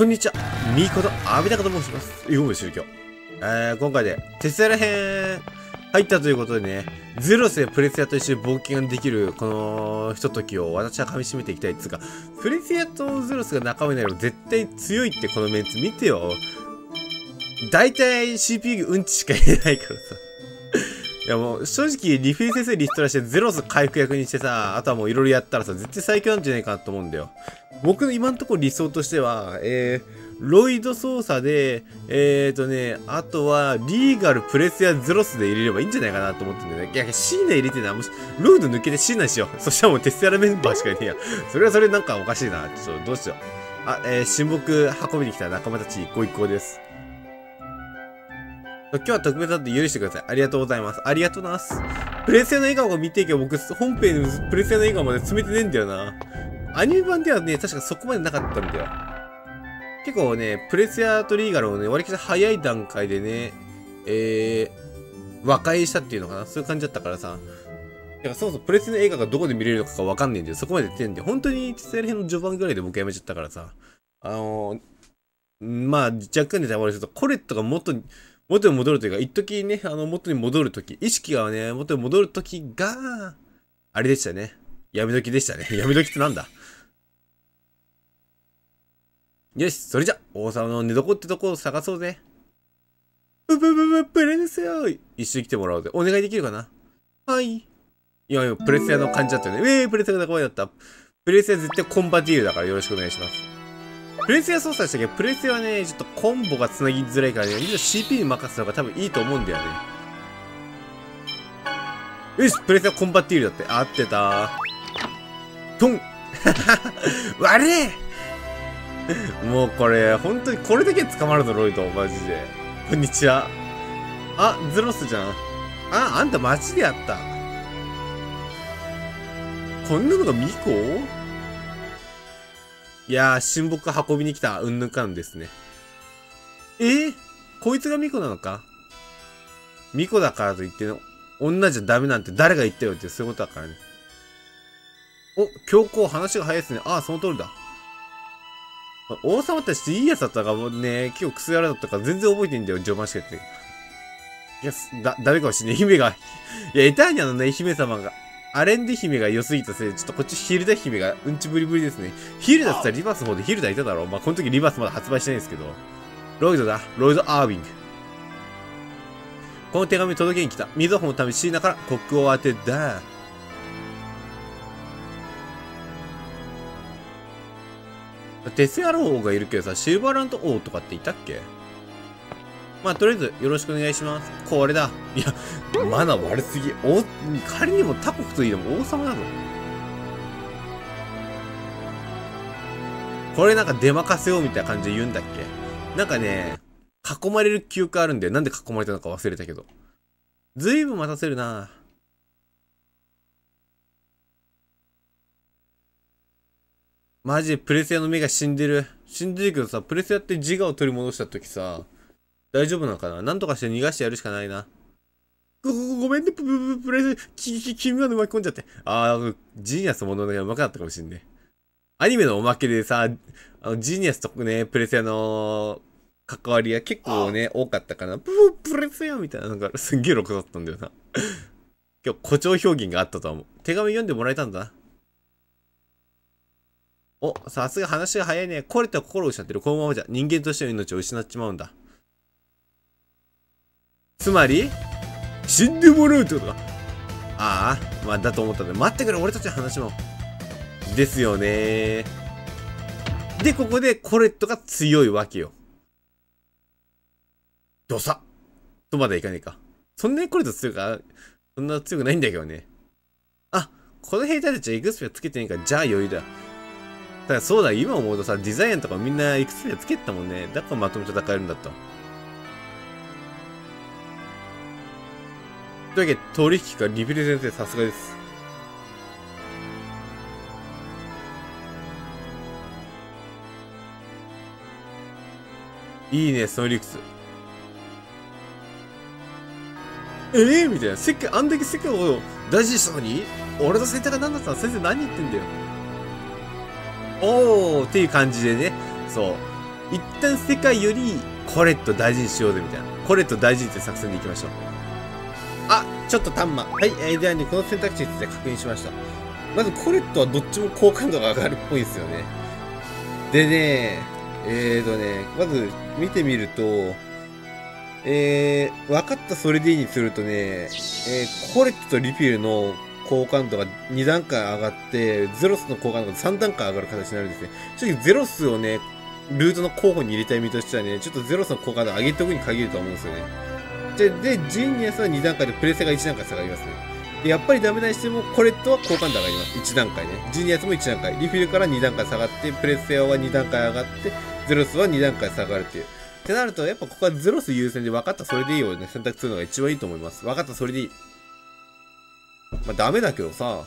こんにちは、みことあびたかと申します。イゴム宗教。今回でテスラ編入ったということでね、ゼロスでプレセアと一緒に冒険ができるこのひとときを私は噛み締めていきたいっつうか、プレセアとゼロスが仲間になるの絶対強いってこのメンツ見てよ。大体 CPU うんちしか言えないからさ。いやもう正直リフィー先生リストラしてゼロス回復役にしてさ、あとはもういろいろやったらさ、絶対最強なんじゃないかなと思うんだよ。僕の今のところ理想としては、ロイド操作で、あとはリーガルプレスやゼロスで入れればいいんじゃないかなと思ってんだよね。いや、シーナ入れてな、もし、ロイド抜けてシーナにしよう。そしたらもうテスラメンバーしかいねえや。それはそれなんかおかしいな。ちょっとどうしよう。あ、親睦運びに来た仲間たち一行一行です。今日は特別だって許してください。ありがとうございます。ありがとうなす。プレセアの笑顔が見ていけば僕、本編のプレセアの笑顔まで詰めてねえんだよな。アニメ版ではね、確かそこまでなかったんだよ。結構ね、プレセアとリーガルをね、割り切り早い段階でね、和解したっていうのかな。そういう感じだったからさ。だからそもそもプレセアの映画がどこで見れるのかわかんねえんだよ。そこまで言ってんだよ。本当に、テスラ編の序盤ぐらいで僕やめちゃったからさ。まあ、若干でたまると、コレットが元に戻るというか、一時ね、元に戻るとき、意識がね、元に戻るときが、あれでしたね。やめ時でしたね。やめ時ってなんだ。よし、それじゃ、王様の寝床ってとこを探そうぜ。プレセア一緒に来てもらおうぜ。お願いできるかな？はい。いやいや、プレセアの感じだったよね。プレセアが仲間だった。プレセア絶対コンバティールだからよろしくお願いします。プレセア操作したけど、プレセアはね、ちょっとコンボが繋ぎづらいからね、みんな CP に任せた方が多分いいと思うんだよね。よし、プレセアコンバティールだって。合ってた。トン悪いもうこれ、本当にこれだけ捕まるぞ、ロイド。マジで。こんにちは。あ、ゼロスじゃん。あ、あんたマジでやった。こんなのがミコ？いやー、親睦運びに来た、うんぬんかんですね。こいつがミコなのか？ミコだからと言っての、女じゃダメなんて誰が言ったよってそういうことだからね。お、教皇話が早いですね。ああ、その通りだ。王様たちっていいやつだったから、もうね、今日クソやらだったから全然覚えてんだよ、序盤しかやって。いや、ダメかもしんない。姫が、いや、エターニャのね、姫様が。アレンデ姫が良すぎたせいで、ちょっとこっちヒルダ姫がうんちぶりぶりですね。ヒルダって言ったらリバースの方でヒルダいただろう。まあ、この時リバースまだ発売してないんですけど。ロイドだ。ロイド・アーウィング。この手紙届けに来た。ミゾホのためシーナから国王宛てだ。テスヤローがいるけどさ、シルバーランド王とかっていたっけ？まあ、とりあえず、よろしくお願いします。これだ。いや、マナー悪すぎ。仮にも他国といえども王様だぞ。これなんか出まかせようみたいな感じで言うんだっけ？なんかね、囲まれる記憶あるんだよ。なんで囲まれたのか忘れたけど。ずいぶん待たせるな。マジでプレセアの目が死んでる。死んでるけどさ、プレセアって自我を取り戻したときさ、大丈夫なのかな？なんとかして逃がしてやるしかないな。ごめんね、君まで巻き込んじゃって。ああ、ジーニアスの物語が上手くなったかもしんね。アニメのおまけでさ、ジーニアスとね、プレセアの関わりが結構ね、多かったかな。プレセアみたいなのがすんげえロクだったんだよな。今日、誇張表現があったとは思う。手紙読んでもらえたんだ。お、さすが話が早いね。これと心を失ってる。このままじゃ人間としての命を失っちまうんだ。つまり、死んでもらうってことか。ああ、まあだと思ったんで、待ってくれ、俺たちの話も。ですよねー。で、ここでコレットが強いわけよ。どさとまだいかねえか。そんなにコレット強いか、そんな強くないんだけどね。あ、この兵隊たちはエクスペアつけてねえか、じゃあ余裕だ。ただそうだ、今思うとさ、デザインとかみんなエクスペアつけてたもんね。だからまとめて戦えるんだった。というわけで、取引か、リベル先生、さすがです。いいね、その理屈。みたいな。あんだけ世界を大事にしたのに、俺の選択が何だったの？先生何言ってんだよ。っていう感じでね、そう。一旦世界よりコレット大事にしようぜみたいな。コレット大事って作戦でいきましょう。あ、ちょっとタンマ。はい、ではね、この選択肢について確認しました。まずコレットはどっちも好感度が上がるっぽいんですよね。でね、まず見てみると、分かったそれでいいにするとね、コレットとリフィルの好感度が2段階上がって、ゼロスの好感度が3段階上がる形になるんですね。正直ゼロスをね、ルートの候補に入れたい身としてはね、ちょっとゼロスの好感度を上げておくに限ると思うんですよね。で、ジーニアスは2段階でプレセが1段階下がりますね。で、やっぱりダメな人もコレットは好感度上がります。1段階ね。ジーニアスも1段階。リフィルから2段階下がって、プレセは2段階上がって、ゼロスは2段階下がるっていう。ってなると、やっぱここはゼロス優先で分かったそれでいいをね、選択するのが一番いいと思います。分かったそれでいい。まあ、ダメだけどさ、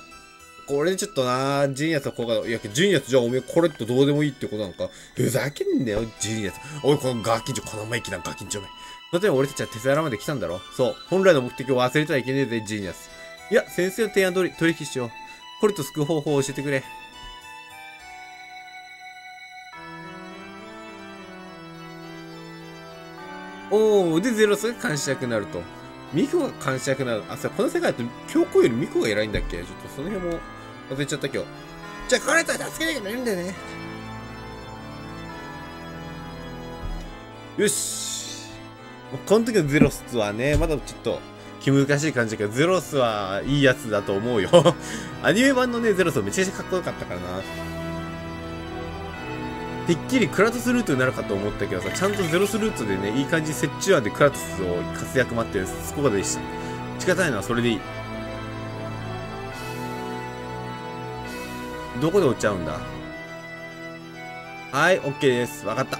これでちょっとなぁ、ジーニアスの効果だ。いや、ジーニアスじゃあおめえコレットどうでもいいってことなんか、ふざけんなよ、ジーニアス。おい、このガキンチョ、このまま行きな、ガキンチョめ。だって俺たちはテセラまで来たんだろ。そう、本来の目的を忘れてはいけねえぜ、ジーニアス。いや、先生の提案通り取引しよう。コレット救う方法を教えてくれ。おー、で、ゼロスが監視役になると。ミコが監視役になる。あ、さ、この世界って、教皇よりミコが偉いんだっけ？ちょっとその辺も忘れちゃった今日。じゃあ、コレットは助けなきゃいけないんだよね。よし。この時のゼロスはね、まだちょっと気難しい感じだけど、ゼロスはいいやつだと思うよ。アニメ版のね、ゼロスはめちゃくちゃかっこよかったからな。てっきりクラトスルートになるかと思ったけどさ、ちゃんとゼロスルートでね、いい感じに折衷案でクラトスを活躍待ってるそこまででした。仕方ないのはそれでいい。どこで落ちちゃうんだ？はい、OK です。わかった。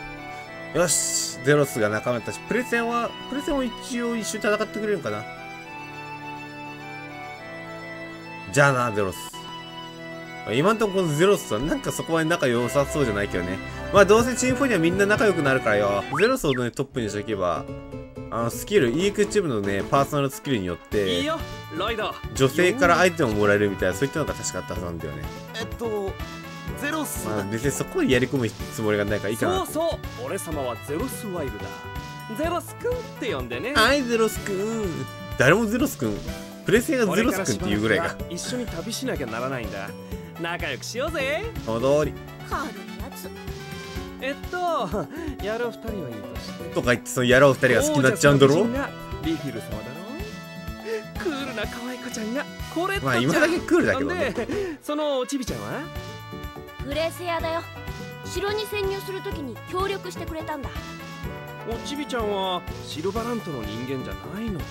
よし、ゼロスが仲間だったし、プレセンは一応一緒に戦ってくれるのかな？じゃあな、ゼロス。今んとここのゼロスはなんかそこまで仲良さそうじゃないけどね。まあどうせチーム4にはみんな仲良くなるからよ。ゼロスをね、トップにしておけば、スキル、EQ チームのね、パーソナルスキルによって、女性からアイテムをもらえるみたいな、そういったのが確かあったはずなんだよね。ゼロス。まあ別にそこまでやり込むつもりがないからいいかな。そうそう、俺様はゼロスワイブだ。ゼロスくんって呼んでね。はい、ゼロスくん。誰もゼロスくん。プレセがゼロスくんっていうぐらいが。一緒に旅しなきゃならないんだ。仲良くしようぜ。この通り。野郎二人はいいとして。とか言ってその野郎二人が好きになっちゃうんだろ。リフィル様だろ。クールな可愛い子ちゃんがこれ。まあ今だけクールだけどね。そのチビちゃんは？プレセアだよ。城に潜入するときに協力してくれたんだ。おチビちゃんはシルバラントの人間じゃないのか。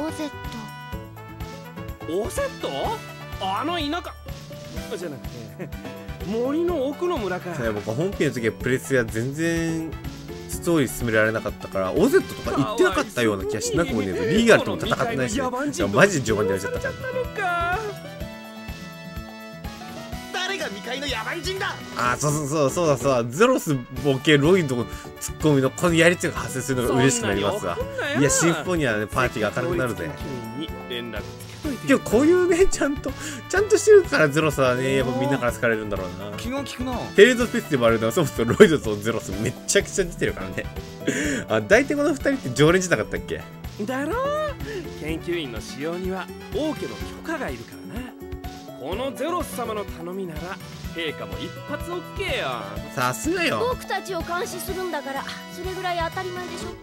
オゼット。オゼット？あの田舎じゃなくて森の奥の村か。僕本編の時はプレスや全然ストーリー進められなかったからオゼットとか言ってなかったような気がしなくもねえぞ。リーガルとも戦ってないし、ね、マジで序盤でやられちゃったから。誰が未開の野蛮人だ。あ、そうだ。ゼロスボケロイドのツッコミのこのやりとりが発生するのが嬉しくなりますわ。いや、シンフォニアね、パーティーが明るくなるぜ。今日こういうね、ちゃんとしてるからゼロスはね、やっぱみんなから好かれるんだろうな。気が利くな。ヘルドフェスティバルではそもそもロイドとゼロスめちゃくちゃ出てるからね。あ、大体この2人って常連じゃなかったっけだろ。研究員の使用には王家の許可がいるからな。このゼロス様の頼みなら陛下も一発 OK よ。さすがよ。僕たちを監視するんだからそれぐらい当たり前でしょ。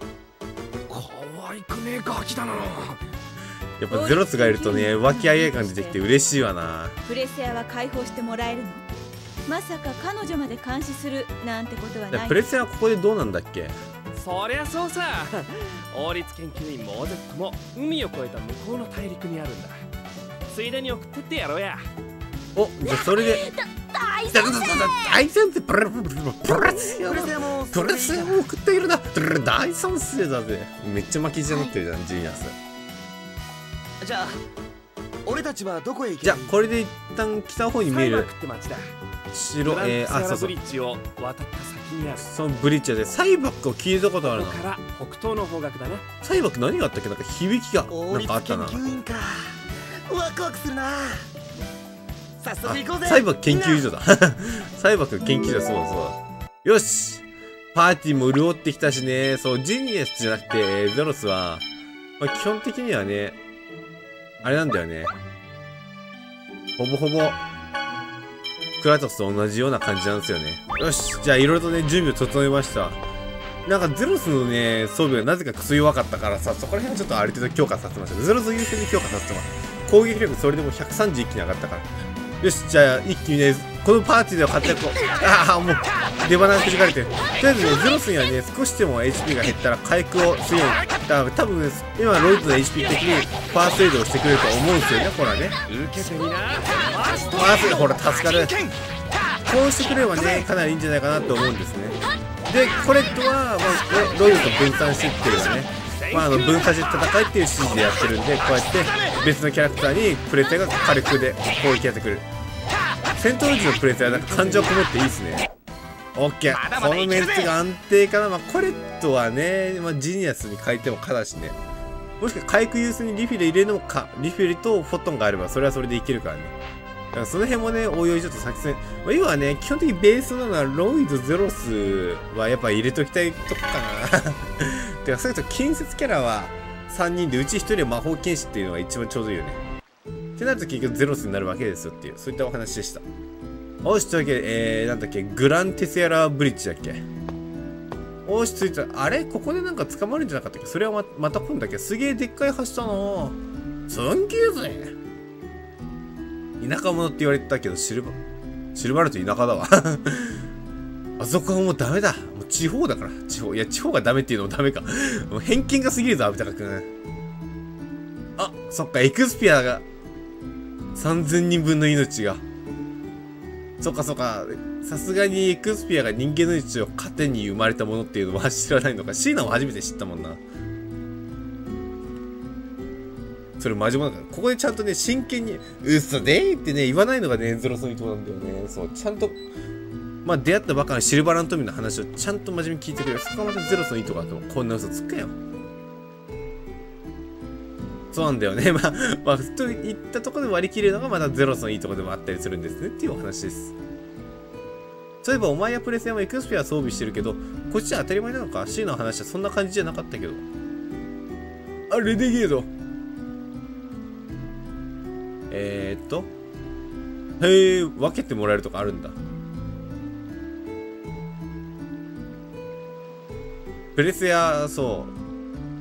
可愛くねえガキだな。やっぱゼロスがいるとね、和気あいあい感出てきて嬉しいわな。プレセアは解放してもらえるの？まさか彼女まで監視するなんてことはない。プレセアはここでどうなんだっけ？そりゃそうさ。王立研究員もオゼットも海を越えた向こうの大陸にあるんだ。ついでに送ってってやろうや。お、じゃあそれで。大賛成。大賛成。プレセアも送っているな。大賛成だぜ。めっちゃ巻き舌になってるじゃん、ジーニアス。じゃあ俺たちはどこへ行け？じゃあこれで一旦北の方に見える白、あ、そうそう、そのブリッジでサイバックを聞いたことあるな。北東の方角だね。サイバック何があったっけ？なんか響きがなんかあったな。ワクワクするな。早速行こうぜ。サイバック研究所だ。サイバック研究所、そうそう。よし。パーティーも潤ってきたしね。そう、ジニエスじゃなくて、ゼロスは、まあ、基本的にはね、あれなんだよね。ほぼほぼ、クラトスと同じような感じなんですよね。よし、じゃあいろいろとね、準備を整えました。なんかゼロスのね、装備がなぜかくそ弱かったからさ、そこら辺はちょっとある程度強化させてました。ゼロス優先に強化させてます。攻撃力それでも130一気に上がったから。よし、じゃあ一気にね、このパーティーでは活躍を、ああ、もう、出花がくじかれてる。とりあえずね、ゼロスにはね、少しでも HP が減ったら回復をするように。だから多分ね、今ロイドの HP 的にファーストエイドをしてくれると思うんですよね、ほらね。ファーストエイド、ほら、助かる。こうしてくれればね、かなりいいんじゃないかなと思うんですね。で、これとは、まあ、ロイドと分散していってるよね。まあ、分散して戦いっていう指示でやってるんで、こうやって別のキャラクターにプレイヤーが火力で攻撃やってくる。戦闘時のプレイヤーなんか感情こもっていいですね。オッケー、このメンツが安定かな。まあ、コレットはね、まあ、ジニアスに変えてもかだしね。もしくは回復優先にリフィル入れるのもか。リフィルとフォトンがあれば、それはそれでいけるからね。だからその辺もね、おいおいちょっと作戦。まあ、今はね、基本的にベースなのは、ロイド、ゼロスはやっぱ入れときたいとこかな。てか、それと近接キャラは3人で、うち1人は魔法剣士っていうのが一番ちょうどいいよね。ってなると結局ゼロスになるわけですよっていう、そういったお話でした。おし、というわけで、なんだっけ、グランテセアラブリッジだっけ。おし、ついた、あれここでなんか捕まるんじゃなかったっけ。それは また今だっけ。すげえでっかい橋だな。すんげえぜ。田舎者って言われてたけど、シルバルト田舎だわ。あそこはもうダメだ。もう地方だから。地方。いや、地方がダメっていうのもダメか。もう偏見が過ぎるぞ、アブタカ君。あ、そっか、エクスピアが。3000人分の命が。そっかそっか。さすがにエクスピアが人間の命を糧に生まれたものっていうのは知らないのか。シーナも初めて知ったもんな。それマジもなんか、ここでちゃんとね、真剣に、嘘でーってね、言わないのがね、ゼロスの人なんだよね。そう、ちゃんと、まあ出会ったばかりのシルバラントミーの話をちゃんと真面目に聞いてくれる。そこはまたゼロスの意図があっても、こんな嘘つくよ。そうなんだよね。まあ、といったところで割り切るのがまたゼロスのいいところでもあったりするんですね。っていうお話です。そういえば、お前やプレセンはエクスピア装備してるけど、こっちは当たり前なのか？ C の話はそんな感じじゃなかったけど。あ、レディゲード。へえ、分けてもらえるとかあるんだ。プレセア、そう。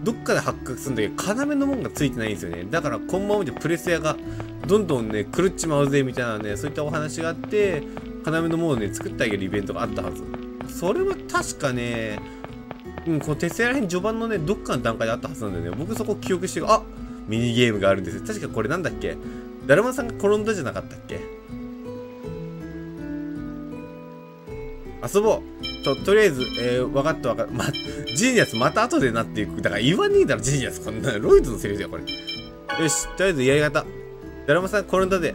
どっかで発覚するんだけど、要のもんがついてないんですよね。だから、このままでプレス屋がどんどんね、狂っちまうぜ、みたいなね、そういったお話があって、要のもんをね、作ってあげるイベントがあったはず。それは確かね、うん、この鉄屋らへん序盤のね、どっかの段階であったはずなんだよね。僕そこ記憶してる、あ、ミニゲームがあるんですよ。確かこれなんだっけ？だるまさんが転んだじゃなかったっけ？遊ぼう。とりあえず、分かった分かった。ジニアスまた後でなっていく。だから言わねえだろ、ジニアス。こんな、ロイドのセリフだよ、これ。よし、とりあえず、やり方。だるまさん、転んだで。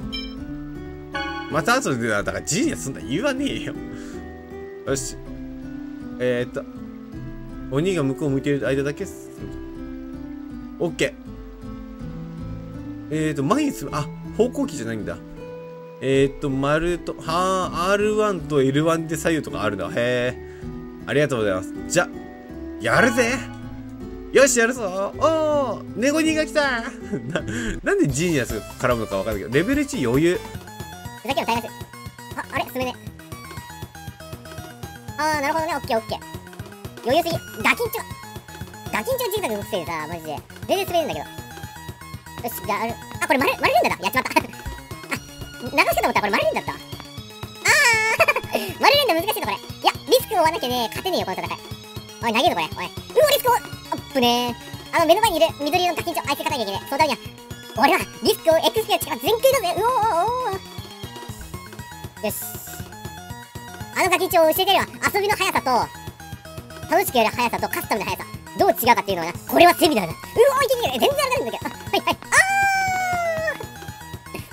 また後でな、だからジニアスすんだ。言わねえよ。よし。鬼が向こう向いてる間だけ、オッケー。前に進む、あ、方向キーじゃないんだ。丸と、はー、R1 と L1 で左右とかあるんだ。へー。ありがとうございます。じゃ、やるぜ！よし、やるぞ！おー！ネゴニーが来たなんでジーニアスが絡むのかわかんないけど、レベル1余裕。ふざけろ、大学。あ、あれ？進めね。あー、なるほどね。オッケーオッケー。余裕すぎ。ガキンチョジータの動きしてるさ、マジで。全然滑るんだけど。よし、じゃあ、あ、これ丸連打だ。やっちまった。流してたと思ったらこれ丸連打だったわ。丸連打難しいぞこれ。いや、リスクを負わなきゃね、勝てねえよ、この戦い。おい、投げるぞこれ。おい。うお、リスクを、おっぶねー。目の前にいる緑色のガキンチョ、あいつ勝たなきゃいけない。そうだよ。俺は、リスクをエクスピアの力全開だぜ。うおーおーおー。よし。あのガキンチョを教えてやるわ。遊びの速さと、楽しくやる速さと、勝つための速さ。どう違うかっていうのはな、これはセミナーだ。うおー、いけいけいけ。全然あれなんだけど。はいはい。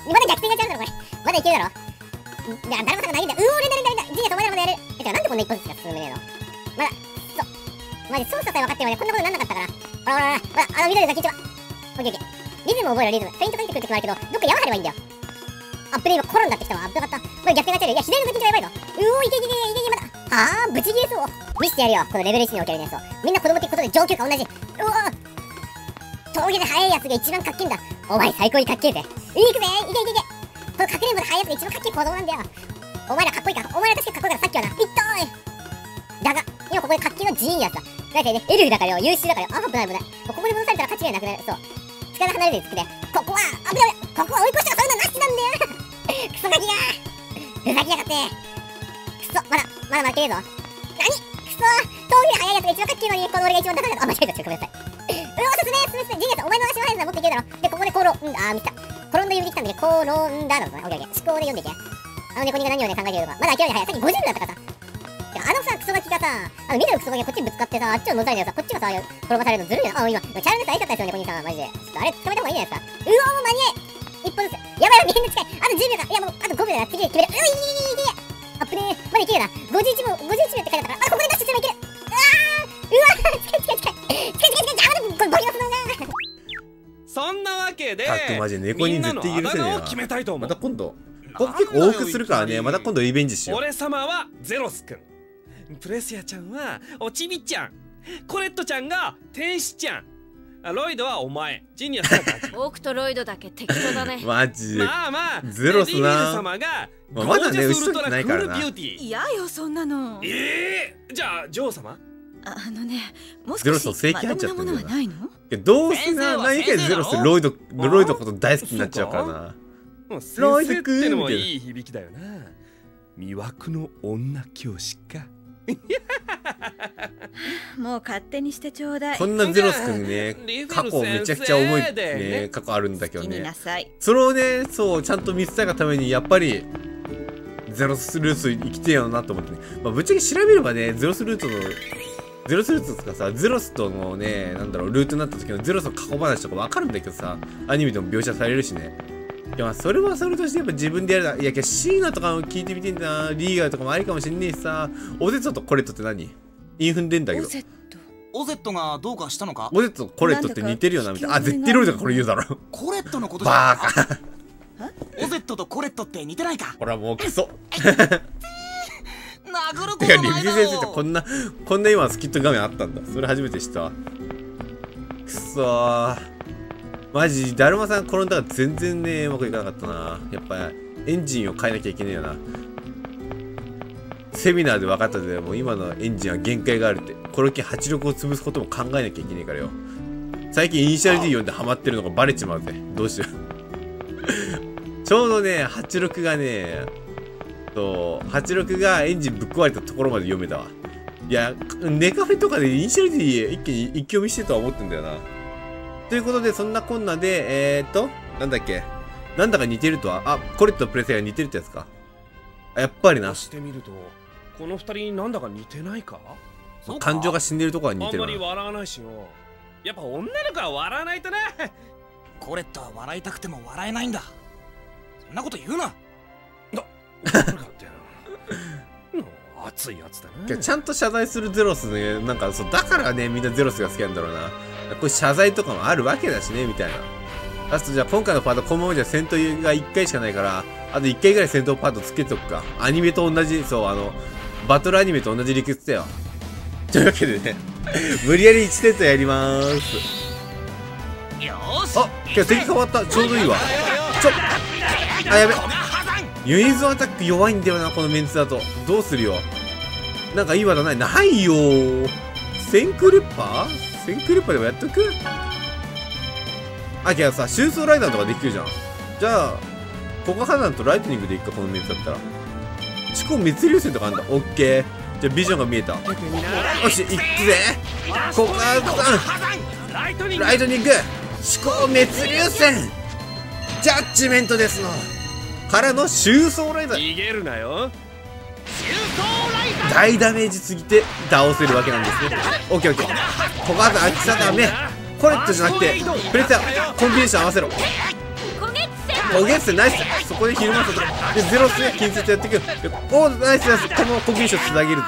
まだ逆転がちゃうだろこれ。まだいけるだろ。だるまさんが投げて、俺だ。ジニアとお前らまだやる。なんでこんな一本ずつしか進めねえの。まだ、そう。まじ操作さえ分かってもね、こんなことなんなかったから。ほら、緑のガキンチョは。オッケーオッケー。リズムを覚えろ、リズム。フェイントかけてくるときもあるけど、どっか山張ればいいんだよ。あっ、プレイ今転んだってきたわ。危なかった。これ逆転がちゃうよ。いや、左のガキンチョはやばいぞ。うおー、いけいけいけいけいけ、まだ。あー、ブチギレそう。見せてやるよ、このレベル1におけるやつを。みんな子供ってことで上級感同じ。うおー、峠で速いやつが一番かっけえんだ。お前最高にかっけえぜ。行くぜ、いけいけいけ。このかくれんぼで速いやつが一番かっけえ行動なんだよ。お前らかっこいいか。お前ら確かかっこいいからさっきはな。いったーい。だが、今ここでかっけえのジーンやつだ。だいたいね、エルフだからよ、優秀だからよ。あ、危ない危ない。ここで戻されたら勝ち目なくなる。そう。力離れてつくね。ここは、危ない危ない。ここは追い越したらそんななしなんだよ。クソガキが。ふざけやがって。くそ、まだ負けねえぞ。何くそ、峠で速いやつが一番かっけえのに、この俺が一番高いの。あ、間違えた、ごめんなさい。うわ、進め、ジーンやつ、お前の足の速さもっといけるだろ。で、ここで見た。転んで指できたんだけど、転んだのかな。オッケーオッケー。思考で読んでいけ。あの猫人が何をね、考えているのか。まだ諦めない。さっき50だったからさ。てか、あのさ、クソガキがさ、あの緑のクソガキがこっちにぶつかってさ、あっちをのぞいてさ、こっちがさ、転ばされるのずるいな。あ、今、チャラのやつ会いちゃったですよ、猫人さん。マジで。ちょっとあれ、止めた方がいいんじゃないですか。うお、もう間に合え。一歩ずつ。やばいやばい、みんな近い。あと10秒か。いや、もう、あと5秒だな。次で決める。ういーいーいーいーいーいー。あっぶねー。まだいけるな。51秒って書いてあったから。あ、ここでダッシュすればいける。うわー、うわー、近い。あ、まだ、ゴリ押すのが。そんなわけで、マジ猫人絶対許せねえな。また今度、ここ結構多くするからね。また今度リベンジしよう。俺様はゼロスくん、プレスヤちゃんはおちびちゃん、コレットちゃんが天使ちゃん、ロイドはお前、ジニアさんが僕とロイドだけ適当だね。マジまあまあゼロスな。リミル様がまだね嘘じゃないからな。いやよそんなの。じゃあジョー様。あのね、もしかして正規入っちゃってるの？どうせな何回ゼロしてロイドのこと大好きになっちゃうからな。ロイドくんってのもいい響きだよな。魅惑の女教師か。もう勝手にしてちょうだい。こんなゼロスくんね、過去めちゃくちゃ重いね、過去あるんだけどね。それをね、そうちゃんと見せたがためにやっぱり。ゼロスルーツ生きてよなと思ってね。まあぶっちゃけ調べればね、ゼロスルーツとかさ、ゼロスとのね、なんだろう、ルートになった時のゼロスの過去話とかわかるんだけどさ、アニメでも描写されるしね。いや、まあそれはそれとしてやっぱ自分でやるな。いや、シーナとかも聞いてみてんだな。リーガーとかもありかもしんねえしさ。オゼットとコレットって何？インフンでんだけど。オゼットがどうかしたのか？オゼットとコレットって似てるよな、みたいな。あ、絶対ロイドがこれ言うだろ。コレットのことじゃバーカ。オゼットとコレットって似てないか。ほらもうクソ。殴ることないだろ。てかリビ先生ってこんな今スキット画面あったんだ。それ初めて知ったわ。くそー。マジだるまさん転んだら全然ねうまくいかなかったな。やっぱエンジンを変えなきゃいけねえよな。セミナーで分かったけどもう今のエンジンは限界があるって。この機8力を潰すことも考えなきゃいけねえからよ。最近イニシャル D 読んでハマってるのがバレちまうぜ。どうしよう。ちょうどね、86がね、86がエンジンぶっ壊れたところまで読めたわ。いや、ネカフェとかでイニシャル D 一気に一気読みしてるとは思ってんだよな。ということで、そんなこんなで、なんだっけ。なんだか似てるとは。あ、コレットとプレセが似てるってやつか。あ、やっぱりな。してみると、この二人なんだか似てないか？感情が死んでるとこは似てるな。あんまり笑わないしよ。やっぱ女の子は笑わないとな。コレットは笑いたくても笑えないんだ。そんなこと言うな。熱いやつだね。ちゃんと謝罪するゼロスね。なんかそうだからね、みんなゼロスが好きなんだろうな。こういう謝罪とかもあるわけだしねみたいな。あとじゃあ今回のパートこのままじゃ戦闘が1回しかないから、あと1回ぐらい戦闘パートつけとくか。アニメと同じ、そうバトルアニメと同じ理屈だよ。というわけでね無理やり1セットやりまーす。あ、今日敵変わった。ちょうどいいわ。あ、やべ。ユニゾンアタック弱いんだよな、このメンツだと。どうするよ。なんかいい技ない。ないよー。センクルッパでもやっとく？あ、けどさ、シューソーライダーとかできるじゃん。じゃあ、ここ火山とライトニングでいっか、このメンツだったら。地高滅流線とかあるんだ。オッケー。じゃあ、ビジョンが見えた。よし、いくぜ。ここは火山。ライトニング。地高滅流線。ジャッジメントですのからの周走ライダー。逃げるなよ。大ダメージすぎて倒せるわけなんですね。オッケーオッケー。ここはアキサダメ。コレットじゃなくてプレッシャーコンビネーション合わせろ。コゲッセナイス。そこで昼間とでゼロスで近接とやっていく。おーナイスナイス。このコンビネーションつなげるぜ。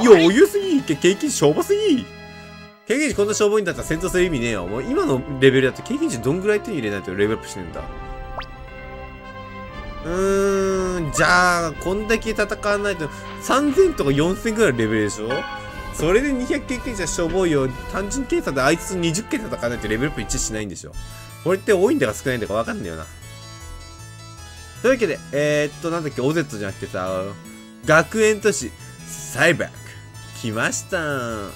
余裕すぎ。経験勝負すぎ。経験値こんな消防員だったら戦闘する意味ねえよ。もう今のレベルだと経験値どんぐらい手に入れないとレベルアップしてんだ。じゃあ、こんだけ戦わないと、3000とか4000ぐらいのレベルでしょ。それで200経験者しょぼいよ。単純計算であいつと20回戦わないとレベルアップ1しないんでしょ。これって多いんだか少ないんだかわかんないよな。というわけで、なんだっけ、オゼットじゃなくてさ、学園都市、サイバック、来ましたー。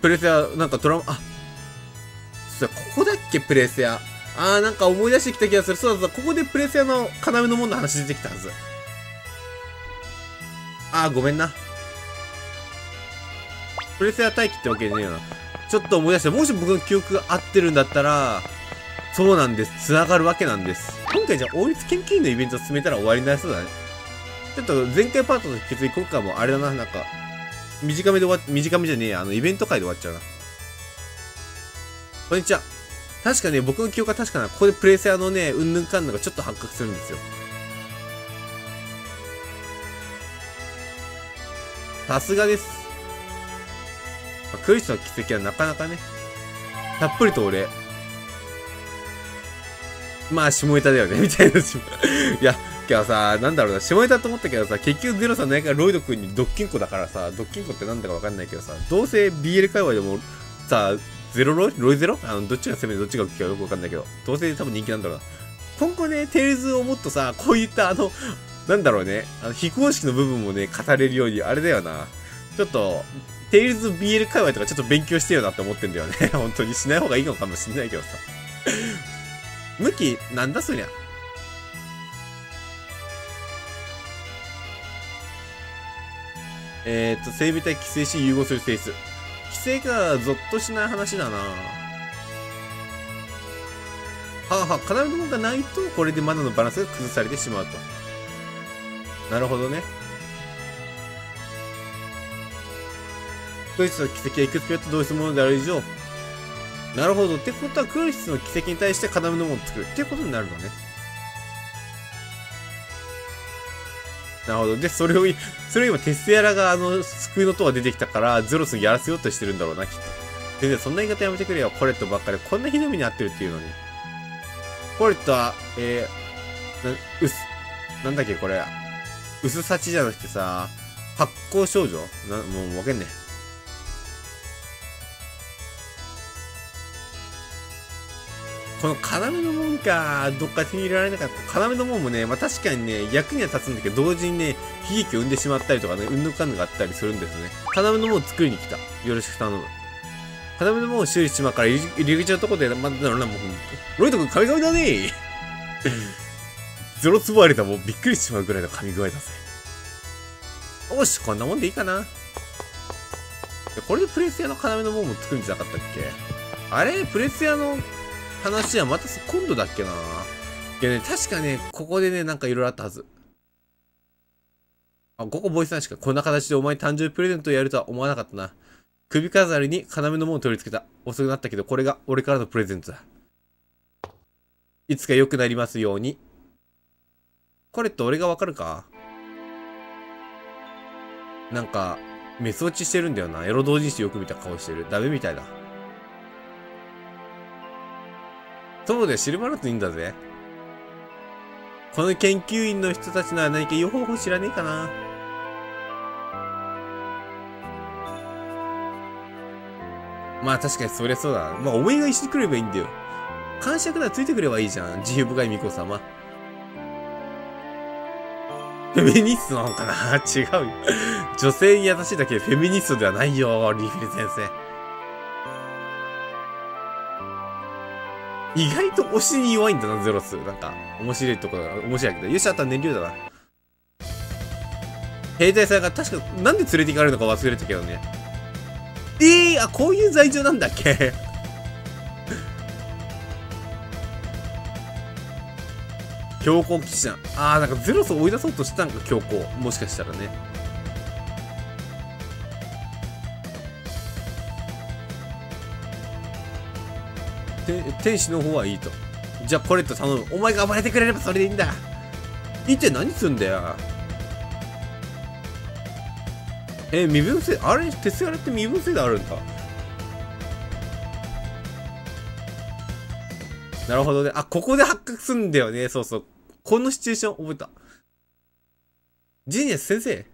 プレセア、なんかトラウマ、あ、そうだ、ここだっけ、プレセア。なんか思い出してきた気がする。そうだ、ここでプレセアの要の門の話出てきたはず。ごめんな。プレセア待機ってわけじゃねえよな。ちょっと思い出して、もし僕の記憶が合ってるんだったら、そうなんです。繋がるわけなんです。今回じゃあ、王立研究員のイベントを進めたら終わりになりそうだね。ちょっと前回パートの引き継ぎ、今回もあれだな、なんか、短めじゃねえや。イベント会で終わっちゃうな。こんにちは。確かね、僕の記憶は確かな、ここでプレイセアのね、うんぬんかんぬんがちょっと発覚するんですよ。さすがです。クリスの奇跡はなかなかね、たっぷりと俺。まあ、下ネタだよね、みたいな。いや、けどさ、なんだろうな、下ネタと思ったけどさ、結局ゼロさんのやからロイド君にドッキンコだからさ、ドッキンコってなんだかわかんないけどさ、どうせ BL 界隈でもさ、ゼロロイゼロどっちが攻めてどっちが浮きかよくわかんないけど、どうせ多分人気なんだろうな。今後ね、テイルズをもっとさ、こういったなんだろうね、非公式の部分もね、語れるように、あれだよな。ちょっと、テイルズ BL 界隈とかちょっと勉強してよなって思ってんだよね。本当にしない方がいいのかもしんないけどさ。向き、なんだそりゃ。生命体寄生し融合する性質。寄生がゾッとしない話だな。要のものがないと、これでマナのバランスが崩されてしまうと。なるほどね。クロリスの奇跡はいくつかと同質者である以上。なるほど。ってことは、クロリスの奇跡に対して要のものを作るっていうことになるのね。なるほど。で、それ今、テスヤラが救いの塔が出てきたから、ゼロスにやらせようとしてるんだろうな、きっと。全然、そんな言い方やめてくれよ。コレットばっかり。こんなひどい目に遭ってるっていうのに。コレットは、なんだっけ、これ。薄さちじゃなくてさ、発光少女もうわけんね。この要の門か、どっか手に入れられなかった。要の門もね、まあ、確かにね、役には立つんだけど、同時にね、悲劇を生んでしまったりとかね、うんぬんかんぬんがあったりするんですね。要の門を作りに来た。よろしく頼む。要の門を修理しまうから、入り口のとこで、ま、なるな、もう、ロイド君、神々だね。ゼロつぼあれだ、もうびっくりしちまうぐらいの神具合だぜ。おし、こんなもんでいいかな。これでプレス屋の要の門も作るんじゃなかったっけ？あれプレス屋の話はまた今度だっけな。いやね、確かね、ここでね、なんかいろいろあったはず。ここボイスなしか。こんな形でお前誕生日プレゼントをやるとは思わなかったな。首飾りに要のものを取り付けた。遅くなったけど、これが俺からのプレゼントだ。いつか良くなりますように。これって俺がわかるか？なんか、メス落ちしてるんだよな。エロ同人誌よく見た顔してる。ダメみたいだ。そうだよ、シルバーラットいいんだぜ。この研究員の人たちなら何か言う方法知らねえかな。まあ確かにそりゃそうだ。まあお前が一緒に来ればいいんだよ。感謝くらいついてくればいいじゃん。慈悲深い巫女様。フェミニストなのかな？違うよ。女性に優しいだけでフェミニストではないよ、リーフィル先生。意外と推しに弱いんだな、ゼロス。なんか、面白いところだな。面白いけど。よし、あとは燃料だな。兵隊さんが確か、なんで連れて行かれるのか忘れたけどね。こういう罪状なんだっけ？強行騎士団。なんかゼロスを追い出そうとしたんか、強行。もしかしたらね。天使の方はいいと。じゃあコレット頼む。お前が暴れてくれればそれでいいんだ。いいって何すんだよ。身分制、あれ、鉄やらって身分制であるんだ。なるほどね。あ、ここで発覚すんだよね。そうそう。このシチュエーション覚えた。ジーニアス先生。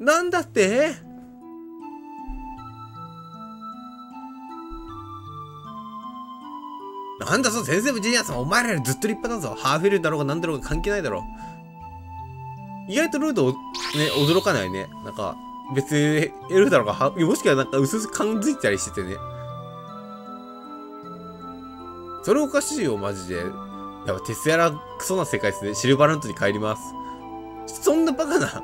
なんだって？なんだ、そう、先生もジーニアスもお前らよりずっと立派だぞ。ハーフェルだろうが何だろうが関係ないだろう。意外とルード、ね、驚かないね。なんか、別にエルフだろうが、もしくはなんか薄々感づいたりしててね。それおかしいよ、マジで。やっぱテスやらクソな世界ですね。シルバーラントに帰ります。そんなバカな。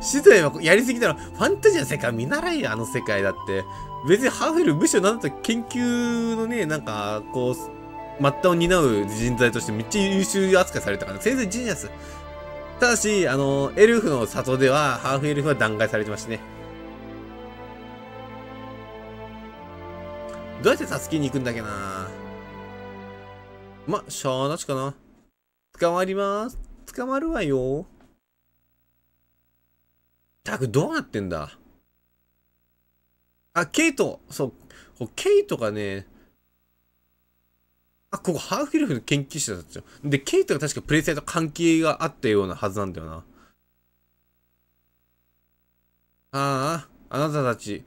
資材はやりすぎだろ。ファンタジーの世界見習いよ、あの世界だって。別にハーフェル、むしろなんだと研究のね、なんか、こう、末端を担う人材としてめっちゃ優秀扱いされたから、先生ジーニアス。ただし、エルフの里では、ハーフエルフは弾劾されてましたね。どうやって助けに行くんだっけな。ま、しゃーなしかな。捕まります。捕まるわよ。たく、どうなってんだ。あ、ケイト。そう。ケイトがね、あ、ここハーフエルフの研究者だったよ。で、ケイトが確かプレイサイと関係があったようなはずなんだよな。ああ、あなたたち、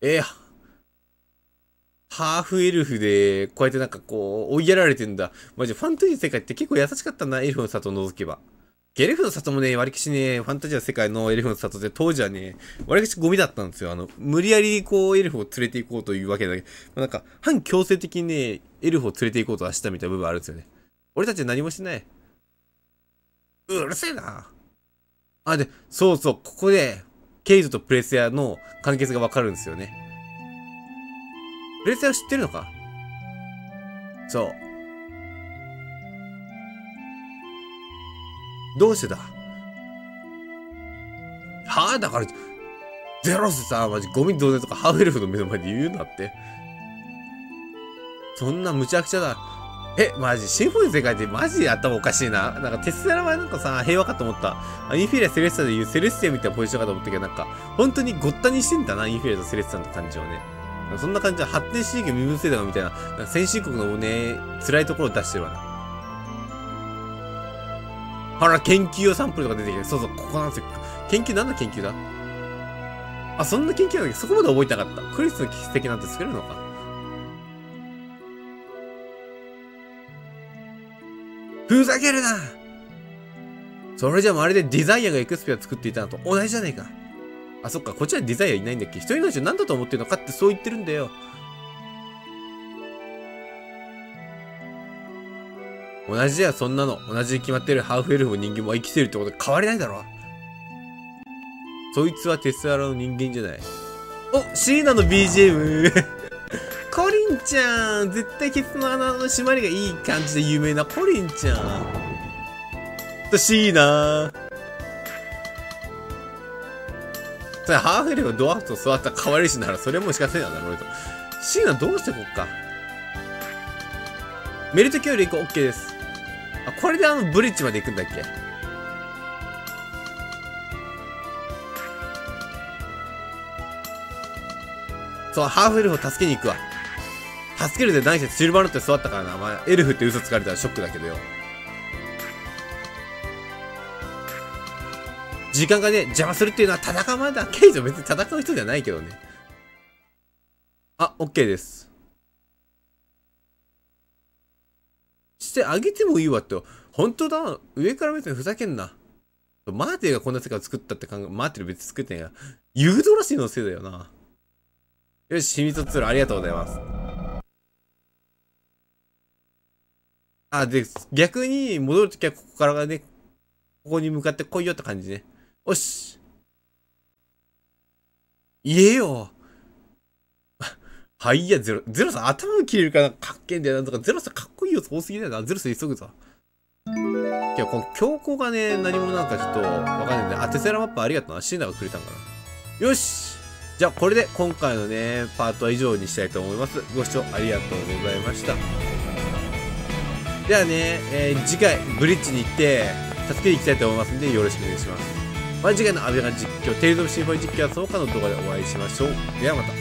ハーフエルフで、こうやってなんかこう、追いやられてんだ。マジ、ファンタジーの世界って結構優しかったな、エルフの里を除けば。エルフの里もね、割りきしね、ファンタジーの世界のエルフの里で当時はね、割りきしゴミだったんですよ。無理やりこう、エルフを連れて行こうというわけだけど、なんか、反強制的にね、エルフを連れて行こうとはしたみたいな部分あるんですよね。俺たちは何もしてない。うるせえな。あ、で、そうそう、ここで、ケイトとプレセアの関係性がわかるんですよね。プレセア知ってるのか？そう。どうしてだ？はあ、だから、ゼロスさ、マジゴミ同然とかハーフエルフの目の前で言うなって。そんな無茶苦茶だ。え、マジ、シンフォニーの世界ってマジで頭おかしいな。なんかテスラはなんかさ、平和かと思った。インフィリア・セレッサで言うセレッセみたいなポジションかと思ったけど、なんか、本当にごったにしてんだな、インフィリアとセレッサの感じをね。そんな感じは発展していけ身分制度みたいな、なんか先進国のね、辛いところを出してるわな。ほら、研究用サンプルとか出てきて、そうそう、ここなんですよ。研究、何の研究だ？あ、そんな研究なんだけど、そこまで覚えてなかった。クリスの奇跡なんて作れるのか？ふざけるな！それじゃまるでデザイアがエクスペア作っていたのと同じじゃねえか。あ、そっか、こっちはデザイアいないんだっけ？一人の人何だと思ってるのかってそう言ってるんだよ。同じだよ、そんなの。同じに決まってるハーフエルフも人間も生きてるってこと変わりないだろ。そいつはテスラの人間じゃない。お、シーナの BGM。コリンちゃん、絶対ケツの穴の締まりがいい感じで有名なコリンちゃん。と、シーナ。それハーフエルフがドワーフと座ったら変わりしなら、それもしかせないんだろうと。シーナどうしてこっか。メルト協力 OK です。あ、これでブリッジまで行くんだっけ？そう、ハーフエルフを助けに行くわ。助けるで何してシルバーロットで座ったからな。まあ、エルフって嘘つかれたらショックだけどよ。時間がね、邪魔するっていうのは戦う前だ。ケイジは別に戦う人じゃないけどね。あ、OK です。してあげてもいいわって。本当だ。上から目線ふざけんな。マーティがこんな世界を作ったって考え、マーティ別に作ってんや。ユードラシーのせいだよな。よし、秘密ツールありがとうございます。あ、で、逆に戻るときはここからがね、ここに向かって来いよって感じね。よし。言えよ。はい、いや、ゼロさん、頭を切れるからかっけえんだよな。とか、ゼロさん、かっこいいよ、多すぎだよな。ゼロさん、急ぐぞ。いや、この強行がね、何もなんかちょっと、わかんないんで、あ、テスラマップありがとうな。シーナがくれたんかな。よし！じゃあ、これで、今回のね、パートは以上にしたいと思います。ご視聴ありがとうございました。ではね、次回、ブリッジに行って、助けに行きたいと思いますんで、よろしくお願いします。また次回のアベマ実況、テイルズオブシンフォニー実況はその他の動画でお会いしましょう。ではまた。